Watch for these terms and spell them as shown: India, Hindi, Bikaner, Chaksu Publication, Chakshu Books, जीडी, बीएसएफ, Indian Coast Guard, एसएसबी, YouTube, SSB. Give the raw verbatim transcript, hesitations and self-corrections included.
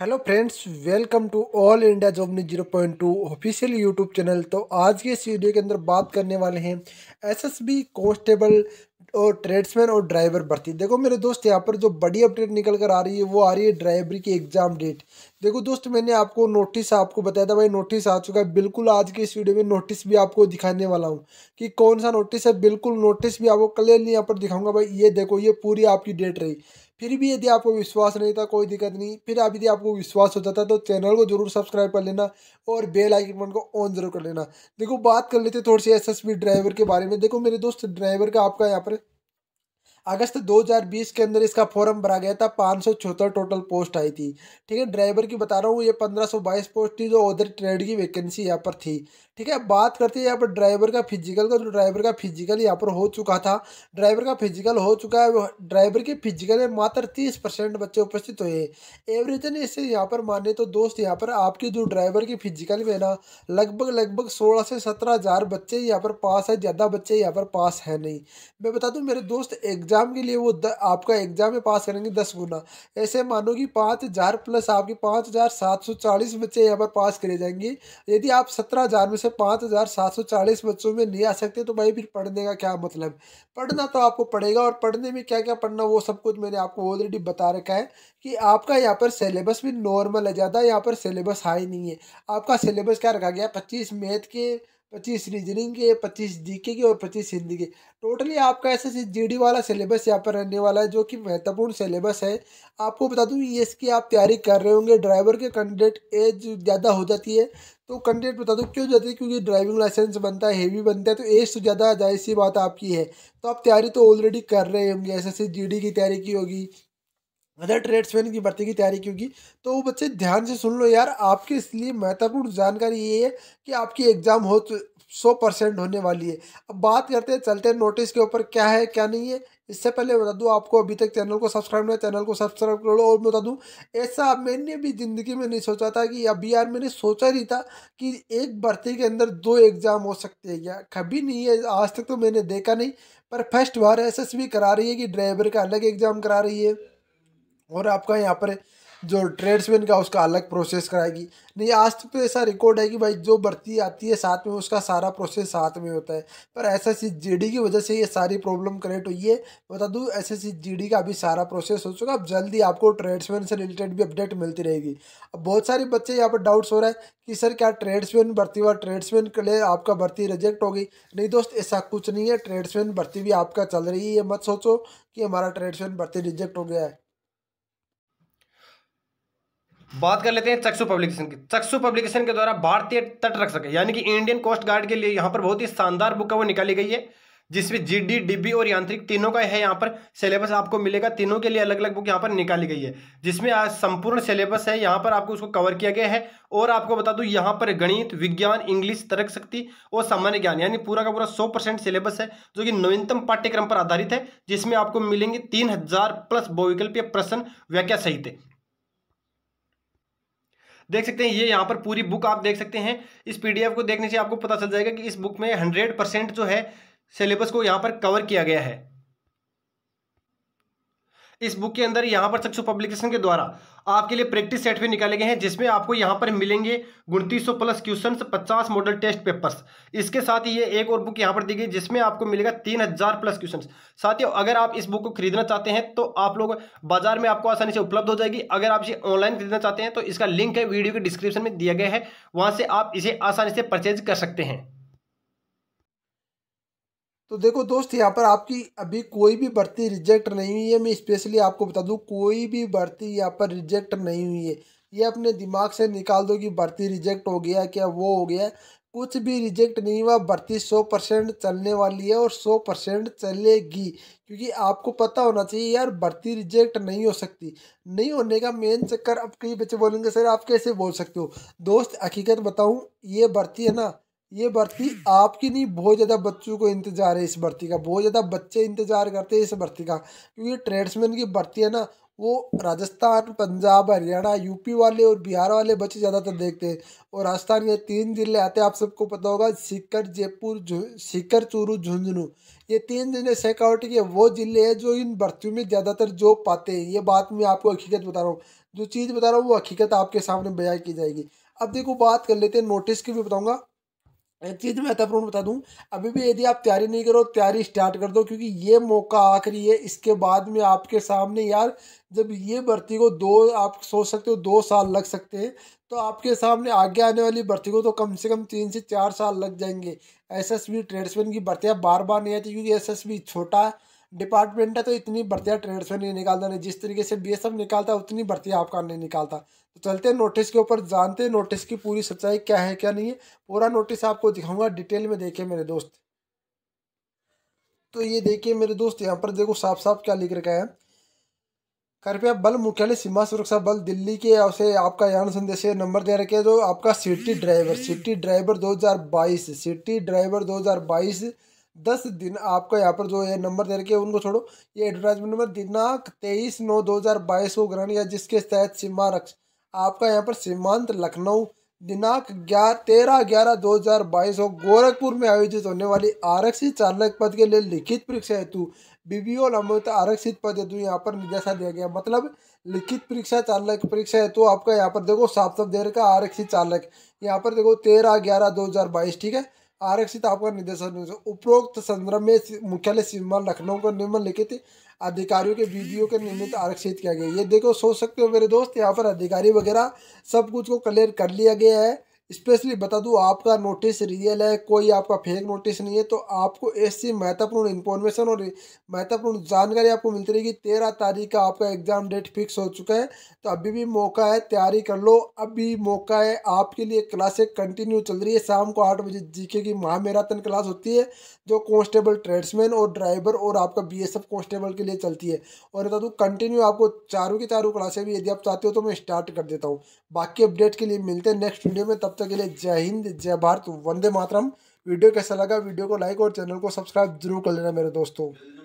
Hello friends, welcome to all India job news zero point two official YouTube channel. तो आज के इस video के अंदर बात करने वाले हैं एसएसबी कांस्टेबल और ट्रेड्समैन और ड्राइवर भर्ती। देखो मेरे दोस्त, यहाँ पर जो बड़ी अपडेट निकल कर आ रही है वो आ रही है ड्राइवरी की एग्जाम डेट। देखो दोस्त, मैंने आपको नोटिस आपको बताया था, भाई नोटिस आ चुका है। बिल्कुल आज के इस वीडियो में नोटिस भी आपको दिखाने वाला हूँ कि कौन सा नोटिस है। बिल्कुल नोटिस भी आपको क्लियरली यहाँ पर दिखाऊंगा। भाई ये देखो, ये पूरी आपकी डेट रही। फिर भी यदि आपको विश्वास नहीं था कोई दिक्कत नहीं, फिर आप यदि आपको विश्वास होता था तो चैनल को जरूर सब्सक्राइब कर लेना और बेल आइकन को ऑन जरूर कर लेना। देखो बात कर लेते थोड़ी सी एसएसबी ड्राइवर के बारे में। देखो मेरे दोस्त, ड्राइवर का आपका यहाँ पर अगस्त दो हज़ार बीस के अंदर इसका फॉर्म भरा गया था। पाँच सौ चौहत्तर टोटल पोस्ट आई थी, ठीक है। ड्राइवर की बता रहा हूँ, ये पंद्रह सौ बाईस पोस्ट थी जो उधर ट्रेड की वैकेंसी यहाँ पर थी, ठीक है। बात करते हैं यहाँ पर ड्राइवर का फिजिकल का। तो ड्राइवर का फिजिकल यहाँ पर हो चुका था, ड्राइवर का फिजिकल हो चुका है। ड्राइवर के फिजिकल में मात्र तीस परसेंट बच्चे उपस्थित हुए। एवरेजन इससे यहाँ पर माने तो दोस्त, यहाँ पर आपकी जो ड्राइवर की फिजिकल में ना लगभग लगभग सोलह से सत्रह हज़ार बच्चे यहाँ पर पास है। ज़्यादा बच्चे यहाँ पर पास है नहीं। मैं बता दूँ मेरे दोस्त, एग्जाम के लिए वो द, आपका एग्जाम में पास करेंगे दस गुना। ऐसे मानो कि पाँच हज़ार प्लस आपके पाँच हज़ार सात सौ चालीस बच्चे यहाँ पर पास करे जाएंगे। यदि आप सत्रह हज़ार में से पाँच हज़ार सात सौ चालीस बच्चों में नहीं आ सकते तो भाई फिर पढ़ने का क्या मतलब। पढ़ना तो आपको पड़ेगा, और पढ़ने में क्या क्या पढ़ना वो सब कुछ मैंने आपको ऑलरेडी बता रखा है कि आपका यहाँ पर सिलेबस भी नॉर्मल है। ज़्यादा यहाँ पर सिलेबस हाई नहीं है। आपका सिलेबस क्या रखा गया, पच्चीस मैथ के, पच्चीस रीजनिंग के, पच्चीस जीके के और पच्चीस हिंदी के। टोटली आपका ऐसा जीडी वाला सिलेबस यहाँ पर रहने वाला है, जो कि महत्वपूर्ण सिलेबस है। आपको बता दूँ, ये इसकी आप तैयारी कर रहे होंगे। ड्राइवर के कैंडिडेट एज ज़्यादा हो जाती है, तो कैंडिडेट बता दूँ क्यों जाती है, क्योंकि ड्राइविंग लाइसेंस बनता है, हेवी बनता है, तो एज तो ज़्यादा जायज़ सी बात आपकी है। तो आप तैयारी तो ऑलरेडी कर रहे होंगे, एस एस जीडी की तैयारी की होगी, अदर ट्रेड्समैन की भर्ती की तैयारी की होगी। तो वो बच्चे ध्यान से सुन लो यार, आपके इसलिए महत्वपूर्ण जानकारी ये है कि आपकी एग्ज़ाम हो सौ परसेंट होने वाली है। अब बात करते हैं, चलते हैं नोटिस के ऊपर, क्या है क्या नहीं है। इससे पहले बता दूं आपको, अभी तक चैनल को सब्सक्राइब नहीं, चैनल को सब्सक्राइब कर लो। और बता दूं, ऐसा मैंने भी ज़िंदगी में नहीं सोचा था कि अभी यार मैंने सोचा नहीं था कि एक भर्ती के अंदर दो एग्ज़ाम हो सकते हैं, या कभी नहीं है आज तक तो मैंने देखा नहीं। पर फर्स्ट बार एस एस बी करा रही है कि ड्राइवर का अलग एग्ज़ाम करा रही है और आपका यहाँ पर जो ट्रेड्समैन का उसका अलग प्रोसेस कराएगी। नहीं, आज तक तो ऐसा रिकॉर्ड है कि भाई जो भर्ती आती है साथ में उसका सारा प्रोसेस साथ में होता है, पर ऐसा सी जीडी की वजह से ये सारी प्रॉब्लम क्रिएट हुई है। बता दूँ ऐसा सी जीडी का अभी सारा प्रोसेस हो चुका। अब जल्दी आपको ट्रेड्समैन से रिलेटेड भी अपडेट मिलती रहेगी। अब बहुत सारे बच्चे यहाँ पर डाउट्स हो रहा है कि सर क्या ट्रेड्समैन भर्ती हुआ, ट्रेड्समैन के लिए आपका भर्ती रिजेक्ट हो गई। नहीं दोस्त, ऐसा कुछ नहीं है। ट्रेड्समैन भर्ती भी आपका चल रही है। ये मत सोचो कि हमारा ट्रेड्समैन भर्ती रिजेक्ट हो गया है। बात कर लेते हैं चक्सू पब्लिकेशन की। चक्सू पब्लिकेशन के द्वारा भारतीय तटरक्षक यानी कि इंडियन कोस्ट गार्ड के लिए यहाँ पर बहुत ही शानदार बुक है वो निकाली गई है, जिसमें जीडी, डीबी और यांत्रिक तीनों का है यहाँ पर सिलेबस आपको मिलेगा। तीनों के लिए अलग अलग बुक यहाँ पर निकाली गई है, जिसमें आज संपूर्ण सिलेबस है यहाँ पर आपको उसको कवर किया गया है। और आपको बता दूं यहाँ पर गणित, विज्ञान, इंग्लिश, तर्क शक्ति और सामान्य ज्ञान यानी पूरा का पूरा सौ परसेंट सिलेबस है, जो कि नवीनतम पाठ्यक्रम पर आधारित है, जिसमें आपको मिलेंगे तीन हजार प्लस बहुविकल्पीय प्रश्न व्याख्या सहित। देख सकते हैं ये यहाँ पर पूरी बुक आप देख सकते हैं। इस पीडीएफ को देखने से आपको पता चल जाएगा कि इस बुक में हंड्रेड परसेंट जो है सिलेबस को यहाँ पर कवर किया गया है। इस बुक के अंदर यहाँ पर चक्षु पब्लिकेशन के द्वारा आपके लिए प्रैक्टिस सेट भी निकाले गए हैं, जिसमें आपको यहाँ पर मिलेंगे उनतीस सौ प्लस क्वेश्चन, पचास मॉडल टेस्ट पेपर्स। इसके साथ ही ये एक और बुक यहाँ पर दी गई, जिसमें आपको मिलेगा तीन हजार प्लस क्वेश्चन। साथियों, अगर आप इस बुक को खरीदना चाहते हैं तो आप लोग बाजार में आपको आसानी से उपलब्ध हो जाएगी। अगर आप इसे ऑनलाइन खरीदना चाहते हैं तो इसका लिंक है वीडियो के डिस्क्रिप्शन में दिया गया है, वहाँ से आप इसे आसानी से परचेज कर सकते हैं। तो देखो दोस्त, यहाँ पर आपकी अभी कोई भी भर्ती रिजेक्ट नहीं हुई है। मैं स्पेशली आपको बता दूँ, कोई भी भर्ती यहाँ पर रिजेक्ट नहीं हुई है। ये अपने दिमाग से निकाल दो कि भर्ती रिजेक्ट हो गया क्या वो हो गया, कुछ भी रिजेक्ट नहीं हुआ। भर्ती सौ परसेंट चलने वाली है और सौ परसेंट चलेगी, क्योंकि आपको पता होना चाहिए यार भर्ती रिजेक्ट नहीं हो सकती। नहीं होने का मेन चक्कर, अब कई बच्चे बोलेंगे सर आप कैसे बोल सकते हो। दोस्त हकीकत बताऊँ, ये भर्ती है ना, ये भर्ती आपकी नहीं, बहुत ज़्यादा बच्चों को इंतजार है इस भर्ती का। बहुत ज़्यादा बच्चे इंतजार करते हैं इस भर्ती का, क्योंकि ट्रेड्समैन की भर्ती है ना, वो राजस्थान, पंजाब, हरियाणा, यूपी वाले और बिहार वाले बच्चे ज़्यादातर देखते हैं। और राजस्थान के तीन जिले आते हैं, आप सबको पता होगा, सीकर, जयपुर, सीकर, चूरू, झुंझुनू। ये तीन जिले सिक्योरिटी के वो जिले हैं जो इन भर्तियों में ज़्यादातर जॉब पाते हैं। ये बात मैं आपको हकीकत बता रहा हूँ। जो चीज़ बता रहा हूँ वो हकीकत आपके सामने बयां की जाएगी। अब देखो बात कर लेते हैं नोटिस की, भी बताऊँगा। एक चीज़ महत्वपूर्ण बता दूं, अभी भी यदि आप तैयारी नहीं करो तैयारी स्टार्ट कर दो, क्योंकि ये मौका आखिरी है। इसके बाद में आपके सामने यार जब ये भर्ती को दो आप सोच सकते हो दो साल लग सकते हैं, तो आपके सामने आगे आने वाली भर्ती को तो कम से कम तीन से चार साल लग जाएंगे। एसएसबी ट्रेड्समैन की भर्तियाँ बार बार नहीं आती, क्योंकि एसएसबी छोटा डिपार्टमेंट है तो इतनी भर्तियाँ ट्रेड्समैन नहीं निकालता, नहीं जिस तरीके से बीएसएफ निकालता है उतनी भर्तियाँ आपका नहीं निकालता। तो चलते हैं नोटिस के ऊपर, जानते हैं नोटिस की पूरी सच्चाई क्या है क्या नहीं है। पूरा नोटिस आपको दिखाऊंगा डिटेल में, देखिए मेरे दोस्त। तो ये देखिए मेरे दोस्त, यहाँ पर देखो साफ साफ क्या लिख रखा है। कृपया बल मुख्यालय सीमा सुरक्षा बल दिल्ली के से आपका यान संदेश नंबर दे रखे, जो आपका सिटी ड्राइवर सिटी ड्राइवर दो हज़ार बाईस सिटी ड्राइवर दो हज़ार बाईस दस दिन आपका यहाँ पर जो ये नंबर दे रखे उनको छोड़ो, ये एडवर्टाइजमेंट नंबर दिनांक तेईस नौ दो हज़ार बाईस को ग्रहण किया, जिसके तहत सीमा रक्ष आपका यहाँ पर सीमांत लखनऊ दिनांक ग्यारह तेरह ग्यारह दो हज़ार बाईस को गोरखपुर में आयोजित होने वाली आरक्षित चालक पद के लिए लिखित परीक्षा हेतु बीबीओ लंबित आरक्षित पद हेतु यहाँ पर निर्देशा दिया गया। मतलब लिखित परीक्षा चालक परीक्षा हेतु आपका यहाँ पर देखो साफ साफ दे रखा आरक्षित चालक, यहाँ पर देखो तेरह ग्यारह दो हज़ार बाईस ठीक है आरक्षित आपका निर्देशन। उपरोक्त संदर्भ में मुख्यालय सीमा लखनऊ को निम्नलिखित अधिकारियों के वीडियो के निमित्त आरक्षित किया गया। ये देखो सोच सकते हो मेरे दोस्त, यहाँ पर अधिकारी वगैरह सब कुछ को क्लियर कर लिया गया है। स्पेशली बता दूँ आपका नोटिस रियल है, कोई आपका फेक नोटिस नहीं है। तो आपको ऐसी महत्वपूर्ण इन्फॉर्मेशन और महत्वपूर्ण जानकारी आपको मिलती रहेगी। तेरह तारीख का आपका एग्ज़ाम डेट फिक्स हो चुका है, तो अभी भी मौका है, तैयारी कर लो, अभी मौका है आपके लिए। क्लासें कंटिन्यू चल रही है, शाम को आठ बजे जीके की महामैराथन क्लास होती है जो कॉन्स्टेबल ट्रेड्समैन और ड्राइवर और आपका बीएसएफ कांस्टेबल के लिए चलती है। और बता दूँ कंटिन्यू आपको चारों की चारों क्लासें भी यदि आप चाहते हो तो मैं स्टार्ट कर देता हूँ। बाकी अपडेट के लिए मिलते हैं नेक्स्ट वीडियो में, तब तक के लिए जय हिंद जय भारत वंदे मातरम। वीडियो कैसा लगा, वीडियो को लाइक और चैनल को सब्सक्राइब जरूर कर लेना मेरे दोस्तों।